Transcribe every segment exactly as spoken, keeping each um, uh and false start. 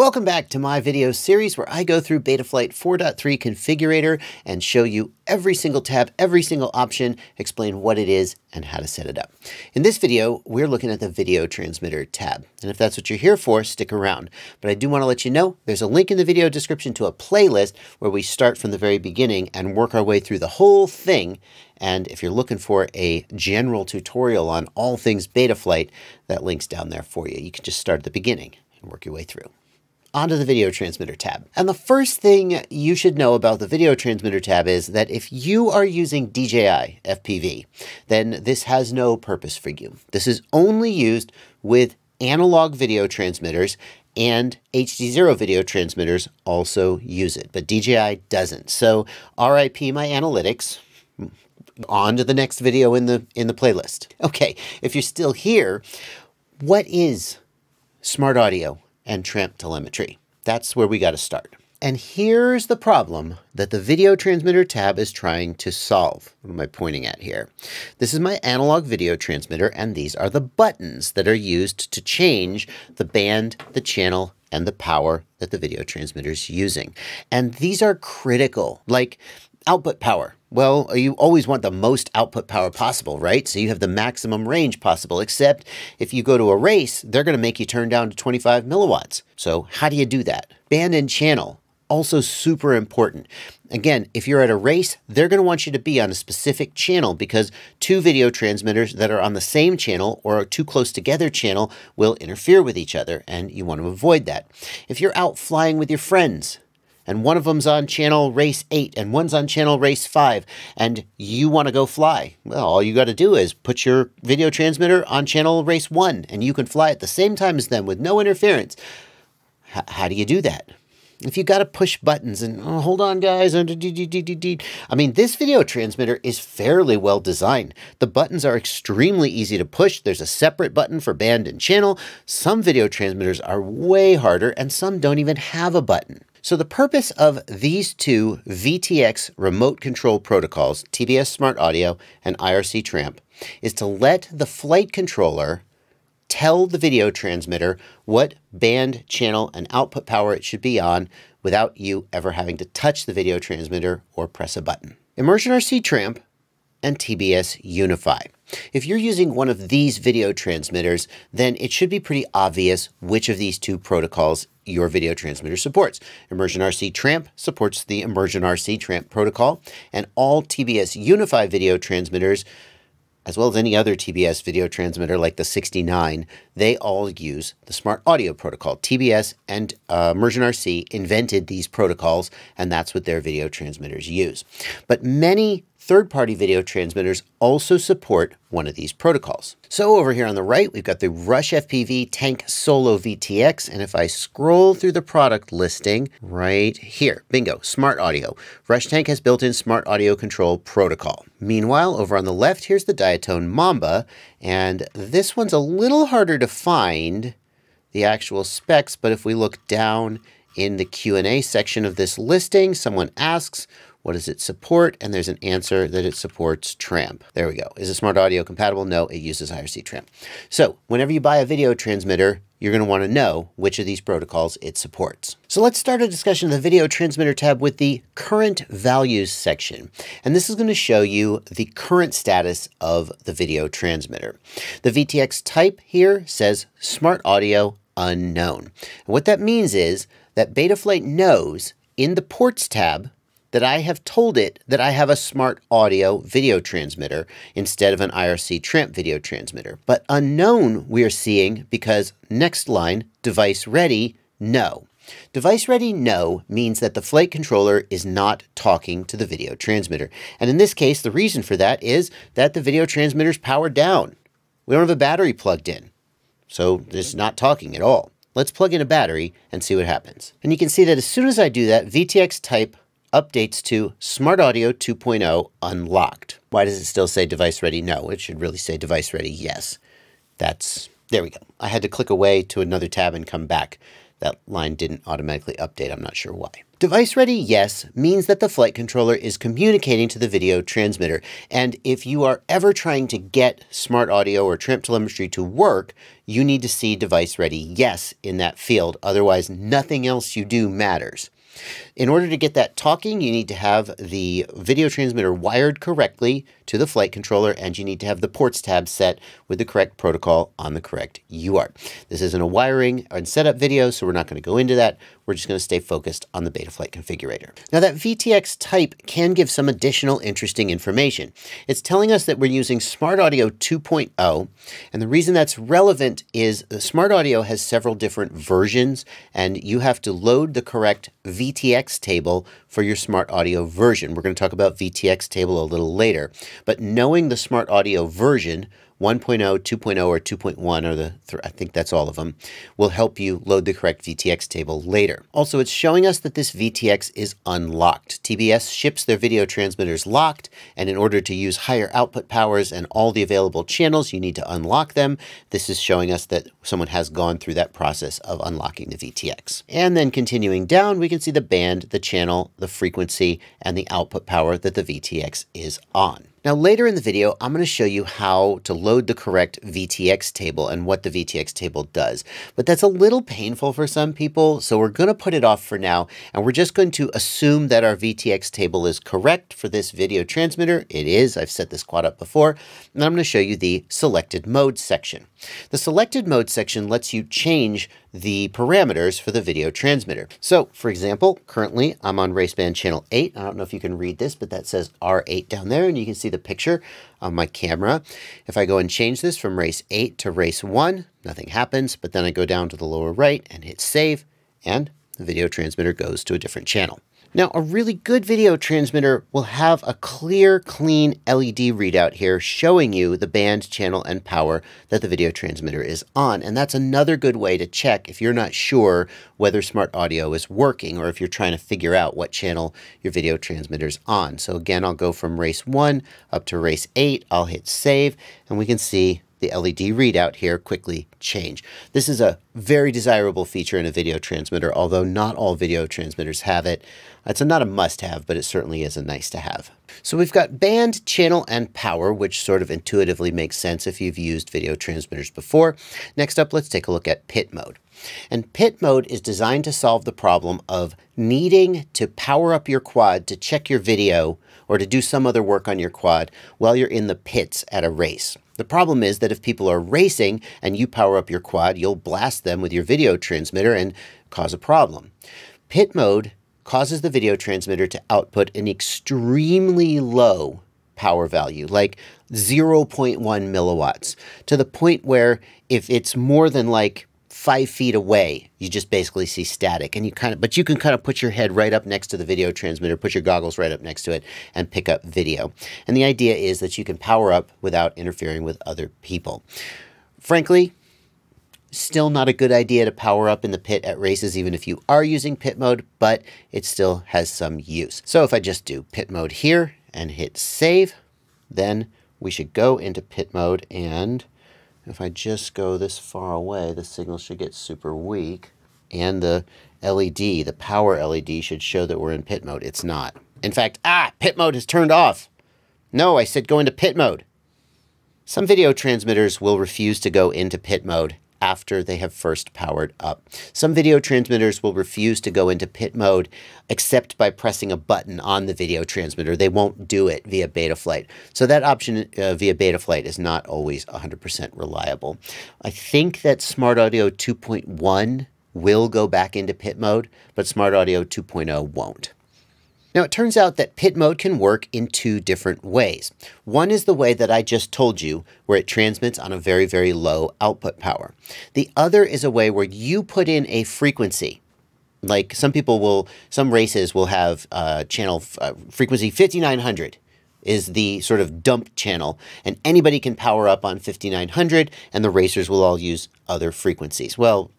Welcome back to my video series where I go through Betaflight four point three configurator and show you every single tab, every single option, explain what it is and how to set it up. In this video, we're looking at the video transmitter tab. And if that's what you're here for, stick around. But I do want to let you know there's a link in the video description to a playlist where we start from the very beginning and work our way through the whole thing. And if you're looking for a general tutorial on all things Betaflight, that link's down there for you. You can just start at the beginning and work your way through. Onto the video transmitter tab. And the first thing you should know about the video transmitter tab is that if you are using D J I F P V, then this has no purpose for you. This is only used with analog video transmitters, and H D Zero video transmitters also use it, but D J I doesn't. So R I P my analytics. On to the next video in the, in the playlist. Okay, if you're still here, what is Smart Audio and Tramp telemetry? That's where we got to start. And here's the problem that the video transmitter tab is trying to solve. What am I pointing at here? This is my analog video transmitter, and these are the buttons that are used to change the band, the channel, and the power that the video transmitter is using. And these are critical, like output power. Well, you always want the most output power possible, right? So you have the maximum range possible, except if you go to a race, they're going to make you turn down to twenty-five milliwatts. So how do you do that? Band and channel, also super important. Again, if you're at a race, they're going to want you to be on a specific channel because two video transmitters that are on the same channel or are too close together channel will interfere with each other, and you want to avoid that. If you're out flying with your friends, and one of them's on channel race eight and one's on channel race five and you want to go fly, well, all you got to do is put your video transmitter on channel race one and you can fly at the same time as them with no interference. H- how do you do that? If you got to push buttons and oh, hold on guys, I mean, this video transmitter is fairly well designed. The buttons are extremely easy to push. There's a separate button for band and channel. Some video transmitters are way harder and some don't even have a button. So the purpose of these two V T X remote control protocols, T B S Smart Audio and I R C Tramp, is to let the flight controller tell the video transmitter what band, channel, and output power it should be on without you ever having to touch the video transmitter or press a button. ImmersionRC Tramp and T B S Unify. If you're using one of these video transmitters, then it should be pretty obvious which of these two protocols your video transmitter supports. ImmersionRC Tramp supports the ImmersionRC Tramp protocol, and all T B S Unify video transmitters, as well as any other T B S video transmitter like the sixty-nine, they all use the Smart Audio protocol. T B S and uh, ImmersionRC invented these protocols, and that's what their video transmitters use. But many third-party video transmitters also support one of these protocols. So over here on the right, we've got the Rush F P V Tank Solo V T X. And if I scroll through the product listing right here, bingo, Smart Audio. Rush Tank has built-in Smart Audio control protocol. Meanwhile, over on the left, here's the Diatone Mamba. And this one's a little harder to find the actual specs. But if we look down in the Q and A section of this listing, someone asks, what does it support? And there's an answer that it supports Tramp. There we go. Is it Smart Audio compatible? No, it uses I R C Tramp. So whenever you buy a video transmitter, you're going to want to know which of these protocols it supports. So let's start a discussion of the video transmitter tab with the current values section. And this is going to show you the current status of the video transmitter. The V T X type here says Smart Audio unknown. And what that means is that Betaflight knows in the ports tab that I have told it that I have a Smart Audio video transmitter instead of an I R C Tramp video transmitter. But unknown we are seeing because next line, device ready, no. Device ready, no means that the flight controller is not talking to the video transmitter. And in this case, the reason for that is that the video transmitter's powered down. We don't have a battery plugged in, so it's not talking at all. Let's plug in a battery and see what happens. And you can see that as soon as I do that, V T X type updates to Smart Audio two point oh unlocked. Why does it still say device ready? No, it should really say device ready. Yes, that's, there we go. I had to click away to another tab and come back. That line didn't automatically update, I'm not sure why. Device ready, yes, means that the flight controller is communicating to the video transmitter. And if you are ever trying to get smart audio or Tramp telemetry to work, you need to see device ready, yes, in that field. Otherwise, nothing else you do matters. In order to get that talking, you need to have the video transmitter wired correctly to the flight controller, and you need to have the ports tab set with the correct protocol on the correct U A R T. This isn't a wiring and setup video, so we're not going to go into that. We're just going to stay focused on the Betaflight configurator. Now, that V T X type can give some additional interesting information. It's telling us that we're using Smart Audio two point oh, and the reason that's relevant is the Smart Audio has several different versions, and you have to load the correct V T X table for your Smart Audio version. We're going to talk about V T X table a little later, but knowing the Smart Audio version, one point oh, two point oh, or two point one, or the th I think that's all of them, will help you load the correct V T X table later. Also, it's showing us that this V T X is unlocked. T B S ships their video transmitters locked, and in order to use higher output powers and all the available channels, you need to unlock them. This is showing us that someone has gone through that process of unlocking the V T X. And then continuing down, we can see the band, the channel, the frequency, and the output power that the V T X is on. Now, later in the video, I'm going to show you how to load the correct V T X table and what the V T X table does. But that's a little painful for some people, so we're going to put it off for now, and we're just going to assume that our V T X table is correct for this video transmitter. It is. I've set this quad up before. And I'm going to show you the selected mode section. The selected mode section lets you change the parameters for the video transmitter. So, for example, currently I'm on RaceBand channel eight. I don't know if you can read this, but that says R eight down there, and you can see the picture on my camera. If I go and change this from race eight to race one, nothing happens, but then I go down to the lower right and hit save, and the video transmitter goes to a different channel. Now, a really good video transmitter will have a clear, clean L E D readout here showing you the band, channel, and power that the video transmitter is on. And that's another good way to check if you're not sure whether Smart Audio is working, or if you're trying to figure out what channel your video transmitter's on. So again, I'll go from race one up to race eight. I'll hit save, and we can see the L E D readout here quickly change. This is a very desirable feature in a video transmitter, although not all video transmitters have it. It's a, not a must-have, but it certainly is a nice-to-have. So we've got band, channel, and power, which sort of intuitively makes sense if you've used video transmitters before. Next up, let's take a look at pit mode. And pit mode is designed to solve the problem of needing to power up your quad to check your video or to do some other work on your quad while you're in the pits at a race. The problem is that if people are racing and you power up your quad, you'll blast them with your video transmitter and cause a problem. Pit mode causes the video transmitter to output an extremely low power value, like zero point one milliwatts, to the point where if it's more than like five feet away, you just basically see static, and you kind of, but you can kind of put your head right up next to the video transmitter, put your goggles right up next to it, and pick up video. And the idea is that you can power up without interfering with other people. Frankly, still not a good idea to power up in the pit at races, even if you are using pit mode, but it still has some use. So if I just do pit mode here and hit save, then we should go into pit mode, and if I just go this far away, the signal should get super weak, and the L E D, the power L E D, should show that we're in pit mode. It's not. In fact, ah, pit mode has turned off. No, I said go into pit mode. Some video transmitters will refuse to go into pit mode after they have first powered up. Some video transmitters will refuse to go into pit mode except by pressing a button on the video transmitter. They won't do it via Betaflight. So that option uh, via Betaflight is not always one hundred percent reliable. I think that Smart Audio two point one will go back into pit mode, but Smart Audio two point oh won't. Now, it turns out that pit mode can work in two different ways. One is the way that I just told you, where it transmits on a very, very low output power. The other is a way where you put in a frequency. Like some people will, some races will have uh, channel uh, frequency fifty-nine hundred. Is the sort of dump channel, and anybody can power up on fifty-nine hundred, and the racers will all use other frequencies. Well,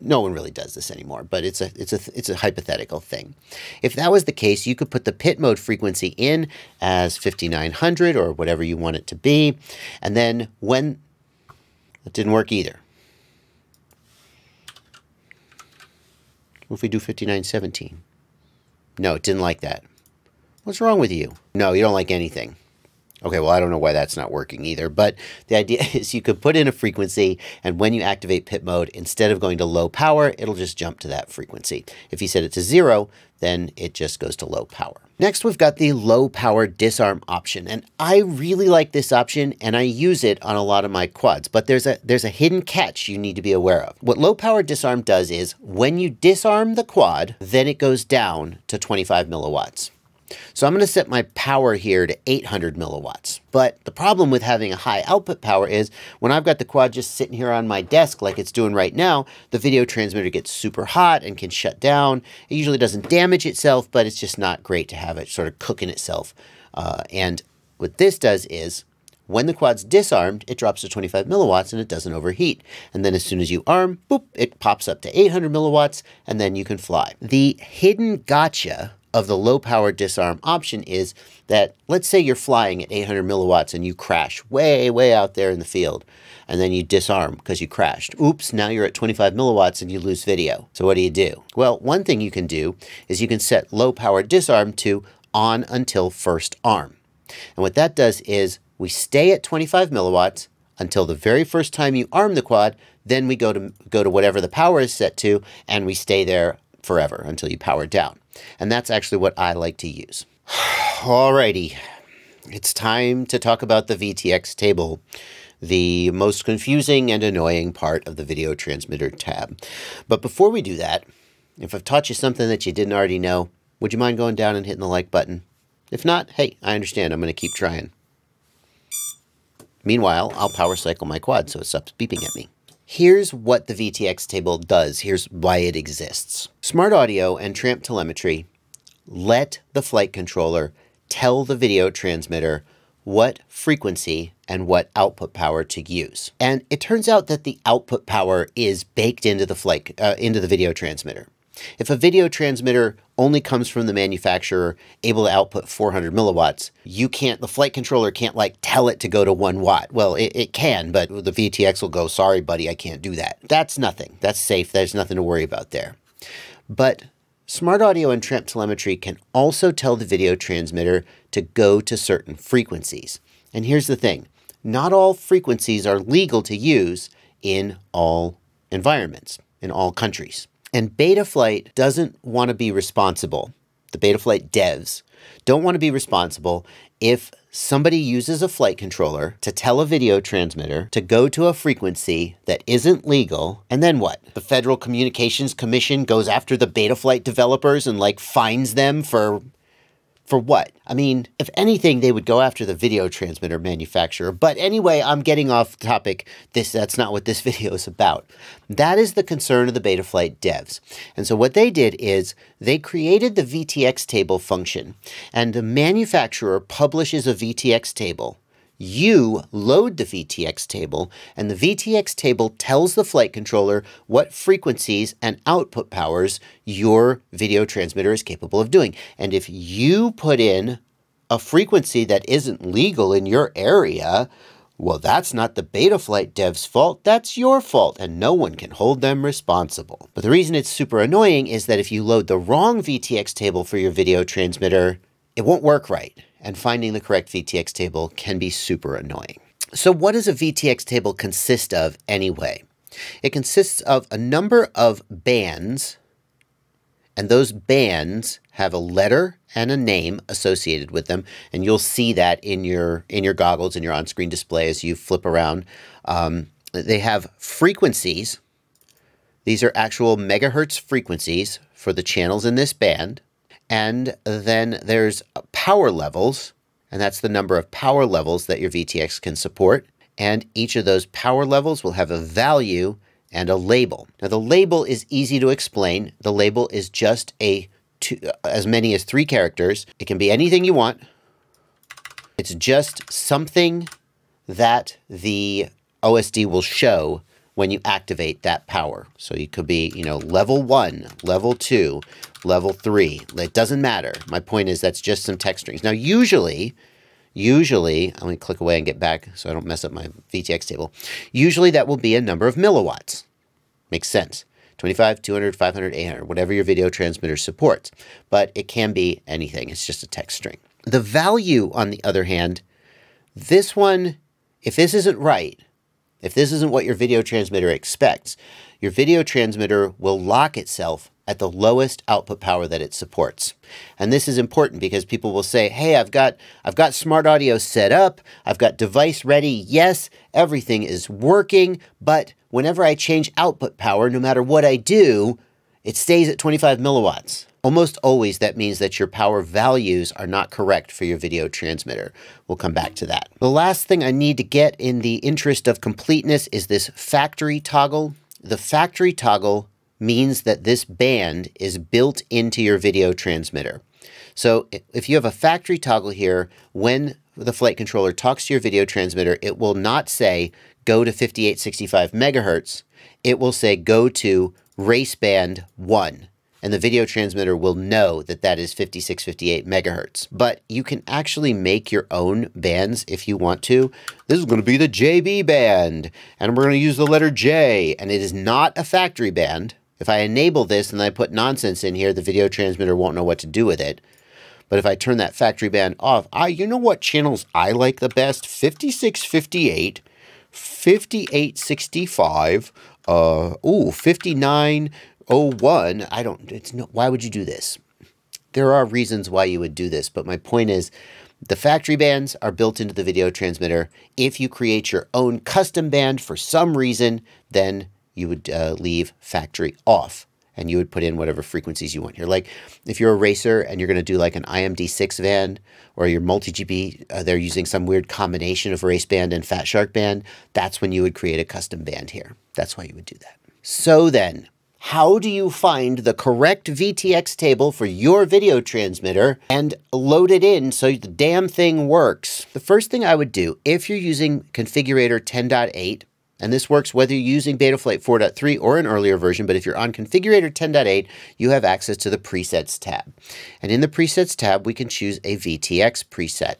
no one really does this anymore, but it's a, it's, a, it's a hypothetical thing. If that was the case, you could put the pit mode frequency in as fifty-nine hundred or whatever you want it to be. And then when... That didn't work either. What if we do fifty-nine seventeen? No, it didn't like that. What's wrong with you? No, you don't like anything. Okay, well, I don't know why that's not working either, but the idea is you could put in a frequency, and when you activate pit mode, instead of going to low power, it'll just jump to that frequency. If you set it to zero, then it just goes to low power. Next, we've got the low power disarm option, and I really like this option, and I use it on a lot of my quads, but there's a, there's a hidden catch you need to be aware of. What low power disarm does is when you disarm the quad, then it goes down to twenty-five milliwatts. So I'm going to set my power here to eight hundred milliwatts. But the problem with having a high output power is when I've got the quad just sitting here on my desk like it's doing right now, the video transmitter gets super hot and can shut down. It usually doesn't damage itself, but it's just not great to have it sort of cooking itself. Uh, and what this does is when the quad's disarmed, it drops to twenty-five milliwatts and it doesn't overheat. And then as soon as you arm, boop, it pops up to eight hundred milliwatts and then you can fly. The hidden gotcha of the low power disarm option is that, let's say you're flying at eight hundred milliwatts and you crash way, way out there in the field, and then you disarm because you crashed. Oops, now you're at twenty-five milliwatts and you lose video. So what do you do? Well, one thing you can do is you can set low power disarm to on until first arm. And what that does is we stay at twenty-five milliwatts until the very first time you arm the quad, then we go to, go to whatever the power is set to, and we stay there forever until you power down. And that's actually what I like to use. Alrighty, it's time to talk about the V T X table, the most confusing and annoying part of the video transmitter tab. But before we do that, if I've taught you something that you didn't already know, would you mind going down and hitting the like button? If not, hey, I understand. I'm going to keep trying. Meanwhile, I'll power cycle my quad so it stops beeping at me. Here's what the V T X table does. Here's why it exists. Smart Audio and Tramp telemetry let the flight controller tell the video transmitter what frequency and what output power to use. And it turns out that the output power is baked into the flight, uh, into the video transmitter. If a video transmitter only comes from the manufacturer able to output four hundred milliwatts, you can't, the flight controller can't like tell it to go to one watt. Well, it, it can, but the V T X will go, sorry, buddy, I can't do that. That's nothing. That's safe. There's nothing to worry about there. But Smart Audio and Tramp telemetry can also tell the video transmitter to go to certain frequencies. And here's the thing. Not all frequencies are legal to use in all environments, in all countries. And Betaflight doesn't want to be responsible. The Betaflight devs don't want to be responsible if somebody uses a flight controller to tell a video transmitter to go to a frequency that isn't legal. And then what? The Federal Communications Commission goes after the Betaflight developers and like fines them for, for what? I mean, if anything, they would go after the video transmitter manufacturer. But anyway, I'm getting off topic. This, that's not what this video is about. That is the concern of the Betaflight devs. And so what they did is they created the V T X table function, and the manufacturer publishes a V T X table. You load the V T X table, and the V T X table tells the flight controller what frequencies and output powers your video transmitter is capable of doing. And if you put in a frequency that isn't legal in your area, well, that's not the Betaflight dev's fault. That's your fault, and no one can hold them responsible. But the reason it's super annoying is that if you load the wrong V T X table for your video transmitter, it won't work right. And finding the correct V T X table can be super annoying. So what does a V T X table consist of anyway? It consists of a number of bands, and those bands have a letter and a name associated with them, and you'll see that in your in your goggles and your on-screen display as you flip around. Um, they have frequencies. These are actual megahertz frequencies for the channels in this band. And then there's power levels, and that's the number of power levels that your V T X can support. And each of those power levels will have a value and a label. Now, the label is easy to explain. The label is just a two, as many as three characters. It can be anything you want. It's just something that the O S D will show when you activate that power. So you could be, you know, level one, level two, level three. It doesn't matter. My point is that's just some text strings. Now, usually, usually, I'm gonna click away and get back so I don't mess up my V T X table. Usually that will be a number of milliwatts. Makes sense. twenty-five, two hundred, five hundred, eight hundred, whatever your video transmitter supports. But it can be anything. It's just a text string. The value, on the other hand, this one, if this isn't right, if this isn't what your video transmitter expects, your video transmitter will lock itself at the lowest output power that it supports. And this is important because people will say, hey, I've got, I've got smart audio set up, I've got device ready, yes, everything is working, but whenever I change output power, no matter what I do, it stays at twenty-five milliwatts. Almost always that means that your power values are not correct for your video transmitter. We'll come back to that. The last thing I need to get in the interest of completeness is this factory toggle. The factory toggle means that this band is built into your video transmitter. So if you have a factory toggle here, when the flight controller talks to your video transmitter, it will not say go to fifty-eight sixty-five megahertz. It will say go to race band one. And the video transmitter will know that that is fifty-six fifty-eight megahertz. But you can actually make your own bands if you want to. This is going to be the J B band, and we're going to use the letter J, and it is not a factory band. If I enable this and I put nonsense in here, the video transmitter won't know what to do with it. But if I turn that factory band off, I, you know what channels I like the best? fifty-six fifty-eight, fifty-eight sixty-five, uh, ooh, fifty-nine oh one. I don't, it's no, why would you do this? There are reasons why you would do this, but my point is the factory bands are built into the video transmitter. If you create your own custom band for some reason, then you would uh, leave factory off. And you would put in whatever frequencies you want here. Like if you're a racer and you're going to do like an I M D six band or your multi-G B, uh, they're using some weird combination of race band and Fat Shark band. That's when you would create a custom band here. That's why you would do that. So then, how do you find the correct V T X table for your video transmitter and load it in so the damn thing works? The first thing I would do, if you're using configurator ten point eight, and this works whether you're using Betaflight four point three or an earlier version, but if you're on Configurator ten point eight, you have access to the Presets tab. And in the Presets tab, we can choose a V T X preset.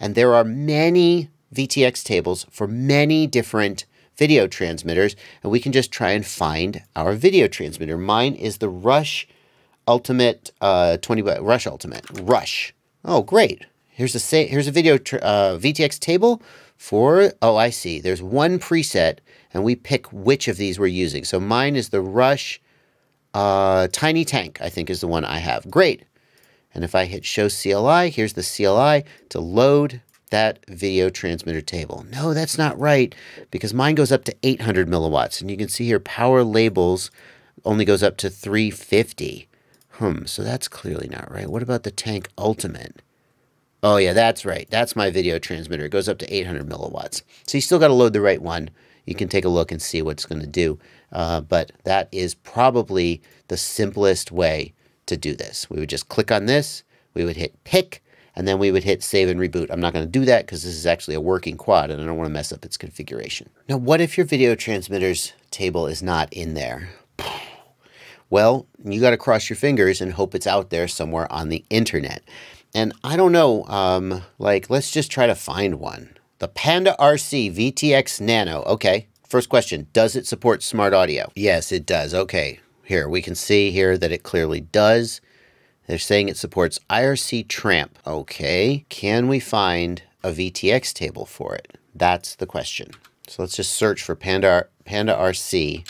And there are many V T X tables for many different video transmitters, and we can just try and find our video transmitter. Mine is the Rush Ultimate, uh, twenty by, Rush Ultimate, Rush. Oh, great. Here's a, say, here's a video uh, V T X table for, oh, I see. There's one preset, and we pick which of these we're using. So mine is the Rush uh, Tiny Tank, I think, is the one I have. Great. And if I hit Show C L I, here's the C L I to load that video transmitter table. No, that's not right, because mine goes up to eight hundred milliwatts. And you can see here Power Labels only goes up to three fifty. Hmm, so that's clearly not right. What about the Tank Ultimate? Oh yeah, that's right. That's my video transmitter. It goes up to eight hundred milliwatts. So you still got to load the right one. You can take a look and see what it's going to do. Uh, but that is probably the simplest way to do this. We would just click on this. We would hit pick, and then we would hit save and reboot. I'm not going to do that because this is actually a working quad and I don't want to mess up its configuration. Now, what if your video transmitter's table is not in there? Well, you got to cross your fingers and hope it's out there somewhere on the internet. And I don't know, um, like, let's just try to find one. The Panda R C V T X Nano. Okay. First question, does it support smart audio? Yes, it does. Okay. Here, we can see here that it clearly does. They're saying it supports I R C Tramp. Okay. Can we find a V T X table for it? That's the question. So let's just search for Panda, Panda R C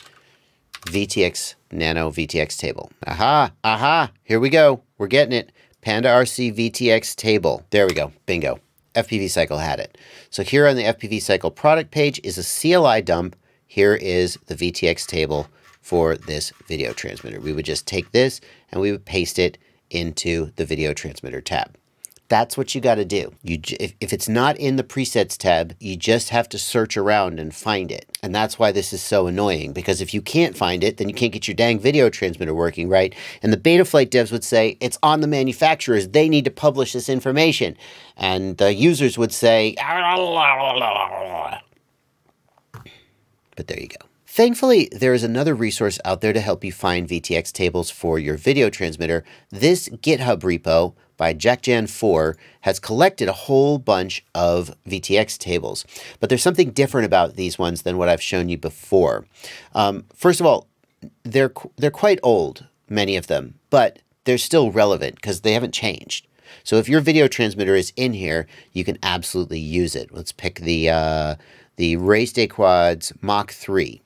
V T X Nano V T X table. Aha. Aha. Here we go. We're getting it. Panda R C V T X table. There we go. Bingo. F P V Cycle had it. So here on the F P V Cycle product page is a C L I dump. Here is the V T X table for this video transmitter. We would just take this and we would paste it into the video transmitter tab. That's what you got to do. You, if, if it's not in the presets tab, you just have to search around and find it. And that's why this is so annoying, because if you can't find it, then you can't get your dang video transmitter working, right? And the Betaflight devs would say, it's on the manufacturers. They need to publish this information. And the users would say, but there you go. Thankfully, there is another resource out there to help you find V T X tables for your video transmitter. This GitHub repo by Jackjan four has collected a whole bunch of V T X tables. But there's something different about these ones than what I've shown you before. Um, first of all, they're they're quite old, many of them, but they're still relevant because they haven't changed. So if your video transmitter is in here, you can absolutely use it. Let's pick the uh, the RaceDay Quads Mach three.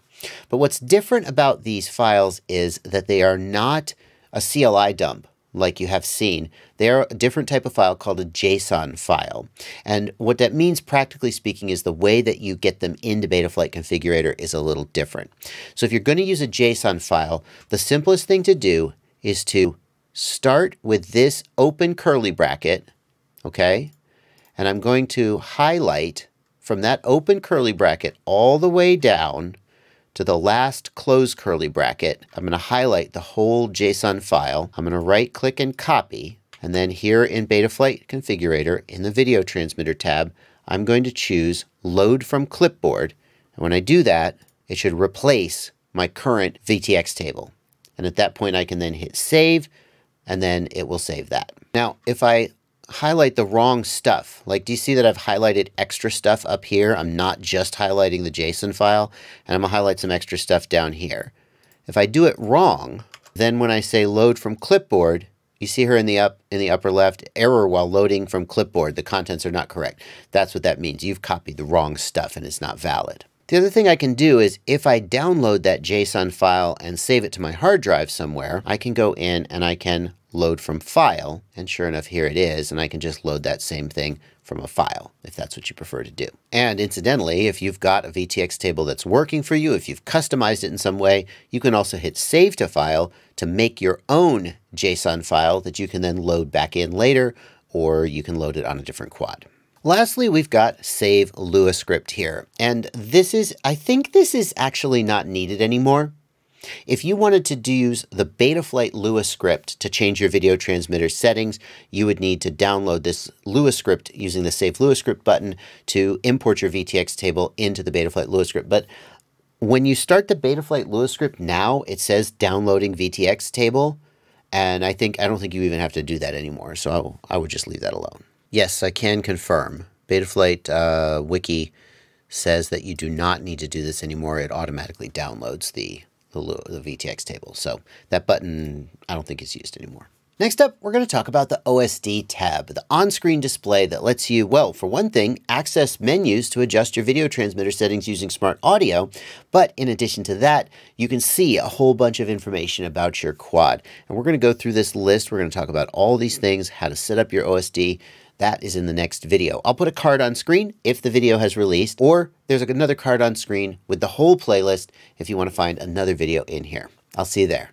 But what's different about these files is that they are not a C L I dump like you have seen. They are a different type of file called a JSON file. And what that means, practically speaking, is the way that you get them into Betaflight Configurator is a little different. So if you're going to use a JSON file, the simplest thing to do is to start with this open curly bracket, okay? And I'm going to highlight from that open curly bracket all the way down to the last close curly bracket. I'm going to highlight the whole JSON file. I'm going to right click and copy. And then here in Betaflight Configurator in the Video Transmitter tab, I'm going to choose Load from Clipboard. And when I do that, it should replace my current V T X table. And at that point, I can then hit Save, and then it will save that. Now, if I highlight the wrong stuff, like do you see that I've highlighted extra stuff up here? I'm not just highlighting the JSON file, and I'm gonna highlight some extra stuff down here. If I do it wrong, then when I say load from clipboard, you see here in the up in the upper left, error while loading from clipboard, the contents are not correct. That's what that means. You've copied the wrong stuff and it's not valid. The other thing I can do is if I download that JSON file and save it to my hard drive somewhere, I can go in and I can load from file, and sure enough, here it is, and I can just load that same thing from a file, if that's what you prefer to do. And incidentally, if you've got a V T X table that's working for you, if you've customized it in some way, you can also hit Save to File to make your own JSON file that you can then load back in later, or you can load it on a different quad. Lastly, we've got Save Lua Script here, and this is, I think this is actually not needed anymore. If you wanted to use the Betaflight Lua script to change your video transmitter settings, you would need to download this Lua script using the Save Lua Script button to import your V T X table into the Betaflight Lua script. But when you start the Betaflight Lua script now, it says downloading V T X table. And I think, I don't think you even have to do that anymore. So I, will, I would just leave that alone. Yes, I can confirm. Betaflight uh, Wiki says that you do not need to do this anymore. It automatically downloads the the V T X table. So that button, I don't think is used anymore. Next up, we're going to talk about the O S D tab, the on-screen display that lets you, well, for one thing, access menus to adjust your video transmitter settings using Smart Audio. But in addition to that, you can see a whole bunch of information about your quad. And we're going to go through this list. We're going to talk about all these things, how to set up your O S D. That is in the next video. I'll put a card on screen if the video has released, or there's another card on screen with the whole playlist if you want to find another video in here. I'll see you there.